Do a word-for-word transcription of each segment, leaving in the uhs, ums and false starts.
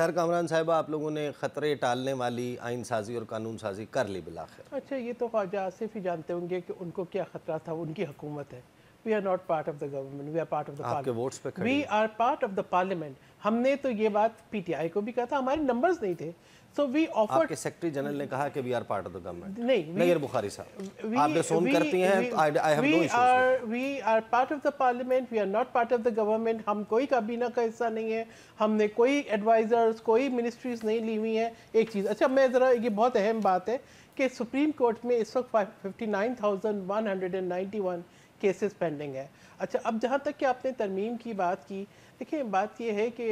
Sir Kamran साहब, आप लोगों ने खतरे टालने वाली आइन साजी और कानून साजी कर ली बिलाखिर। अच्छा, ये तो ख्वाजा आसिफ ही जानते होंगे कि उनको क्या खतरा था। उनकी हुकूमत है, we are not part of the government, we are part of the parliament, we are part of the parliament. हमने तो ये बात पीटीआई को भी कहा था, हमारे नंबर्स नहीं थे। सो वी ऑफर्ड, आपके सेक्रेटरी जनरल ने कहा कि we are part of the government. नहीं, नयीर बुखारी साहब, आप बेसोन करती हैं, I have no issues. We are part of the parliament, we are not part of the government. हम कोई काबीना का हिस्सा नहीं है, हमने कोई एडवाइजर्स, कोई मिनिस्ट्रीज नहीं ली हुई हैं। एक चीज़, अच्छा मैं ज़रा, ये बहुत अहम बात है कि सुप्रीम कोर्ट में इस वक्त fifty nine thousand one hundred and ninety one cases pending है। अच्छा, अब जहाँ तक कि आपने तरमीम की बात की, देखिए बात यह है कि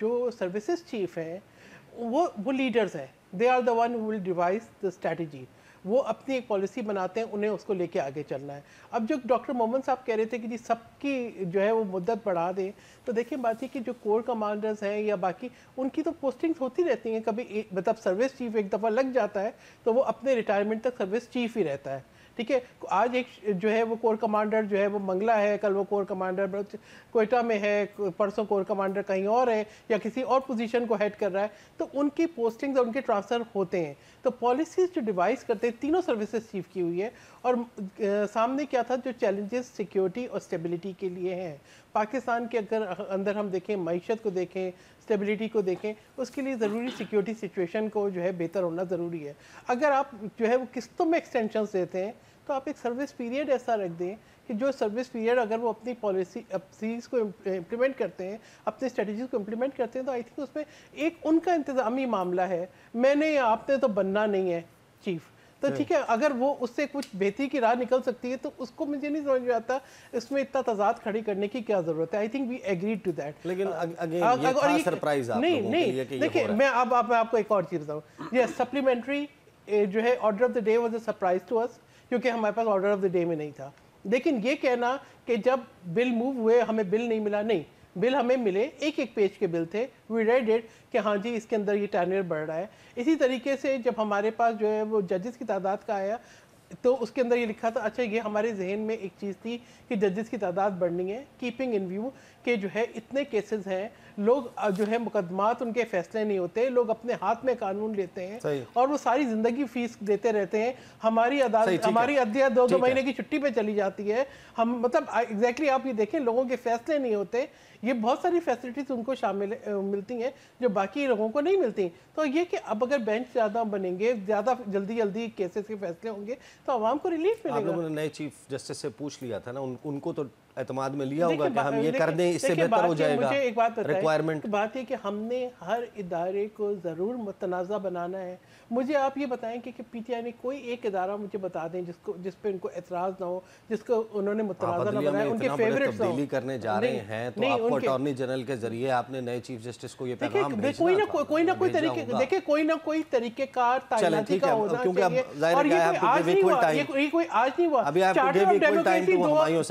जो सर्विस चीफ हैं वो वो लीडर्स हैं, they are the one who will devise the strategy. वो अपनी एक पॉलिसी बनाते हैं, उन्हें उसको लेके आगे चलना है। अब जो डॉक्टर मोमन साहब कह रहे थे कि जी सबकी जो है वो मुद्दत बढ़ा दें, तो देखिए बात ये कि जो कोर कमांडर्स हैं या बाकी, उनकी तो पोस्टिंग्स होती रहती हैं। कभी मतलब सर्विस चीफ एक दफ़ा लग जाता है तो वो अपने रिटायरमेंट तक सर्विस चीफ ही रहता है। ठीक है, आज एक जो है वो कोर कमांडर जो है वो मंगला है, कल वो कोर कमांडर कोयटा में है, परसों कोर कमांडर कहीं और है या किसी और पोजीशन को हेड कर रहा है, तो उनकी पोस्टिंग्स और उनके ट्रांसफ़र होते हैं। तो पॉलिसीज़ जो डिवाइस करते हैं, तीनों सर्विसेज चीफ की हुई है। और आ, सामने क्या था, जो चैलेंजेस सिक्योरिटी और स्टेबिलिटी के लिए हैं पाकिस्तान के अगर अंदर हम देखें, मीशत को देखें, स्टेबिलिटी को देखें, उसके लिए ज़रूरी सिक्योरिटी सिचुएशन को जो है बेहतर होना ज़रूरी है। अगर आप जो है वो किस्तों में एक्सटेंशन देते हैं, तो आप एक सर्विस पीरियड ऐसा रख दें कि जो सर्विस पीरियड अगर वो अपनी पॉलिसी पॉलिसीज़ को इम्प्लीमेंट करते हैं, अपने स्ट्रेटजीज़ को इम्प्लीमेंट करते हैं, तो आई थिंक उसमें एक उनका इंतज़ामी मामला है। मैंने या आपने तो बनना नहीं है चीफ, तो ठीक है, अगर वो उससे कुछ बेहतरी की राह निकल सकती है, तो उसको मुझे नहीं समझ में आता इसमें इतना तजाद खड़ी करने की क्या जरूरत है। I think we agree to that. लेकिन अगेन ये खास सरप्राइज आप लोगों के लिए कि ये हो रहा है। देखिए मैं अब आप आपको एक और चीज़ बताऊँ, ये सप्लीमेंट्री जो है order of the day was a surprise to us, क्योंकि हमारे पास ऑर्डर ऑफ द डे में नहीं था। लेकिन ये कहना कि जब बिल मूव हुए हमें बिल नहीं मिला, नहीं, बिल हमें मिले, एक एक पेज के बिल थे, वी रेड इट कि हाँ जी इसके अंदर ये टर्नओवर बढ़ रहा है। इसी तरीके से जब हमारे पास जो है वो जजेस की तादाद का आया, तो उसके अंदर ये लिखा था, अच्छा ये हमारे जहन में एक चीज़ थी कि जजेस की तादाद बढ़नी है, कीपिंग इन व्यू के जो है इतने केसेस हैं, लोग जो है मुकदमात उनके फैसले नहीं होते, लोग अपने हाथ में कानून लेते हैं और वो सारी ज़िंदगी फीस देते रहते हैं। हमारी अदालत, हमारी अदलिया दो दो महीने की छुट्टी पे चली जाती है। हम मतलब एग्जैक्टली आप ये देखें, लोगों के फैसले नहीं होते। ये बहुत सारी फैसिलिटीज़ उनको शामिल मिलती हैं जो बाकी लोगों को नहीं मिलती। तो ये कि अब अगर बेंच ज़्यादा बनेंगे, ज़्यादा जल्दी जल्दी केसेस के फैसले होंगे, तो आवाम को रिलीफ मिलेगा। आप लोगों ने नए चीफ जस्टिस से पूछ लिया था ना, उन, उनको तो एतमाद में लिया होगा कि हम ये कर दें, इससे बेहतर हो जाएगा। मुझे एक बात बताएं, रिक्वायरमेंट बात है कि हमने हर इदारे को ज़रूर मुतनाज़ा बनाना है। मुझे आप ये बताएं कि पीटीआई ने कोई एक इदारा मुझे बता दें जिसको जिस पे उनको एतराज़ ना हो, जिसको उन्होंने मुतनाज़ा ना बनाया, उनके फेवरेट तब्दीली करने जा रहे हैं। तो आपको अटॉर्नी जनरल के जरिए आपने नए चीफ जस्टिस को ये पैगाम भेजना था। कोई ना कोई ना कोई तरीके, देखिए कोई ना कोई तरीकेकार तायनाती का होना चाहिए। और ये कोई आज नहीं हुआ, charter of democracy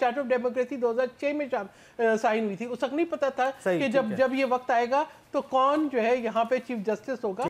charter of democracy दो हज़ार छह में साइन हुई थी। उस वक्त नहीं पता था कि जब जब ये वक्त आएगा तो कौन जो है यहाँ पे चीफ जस्टिस होगा।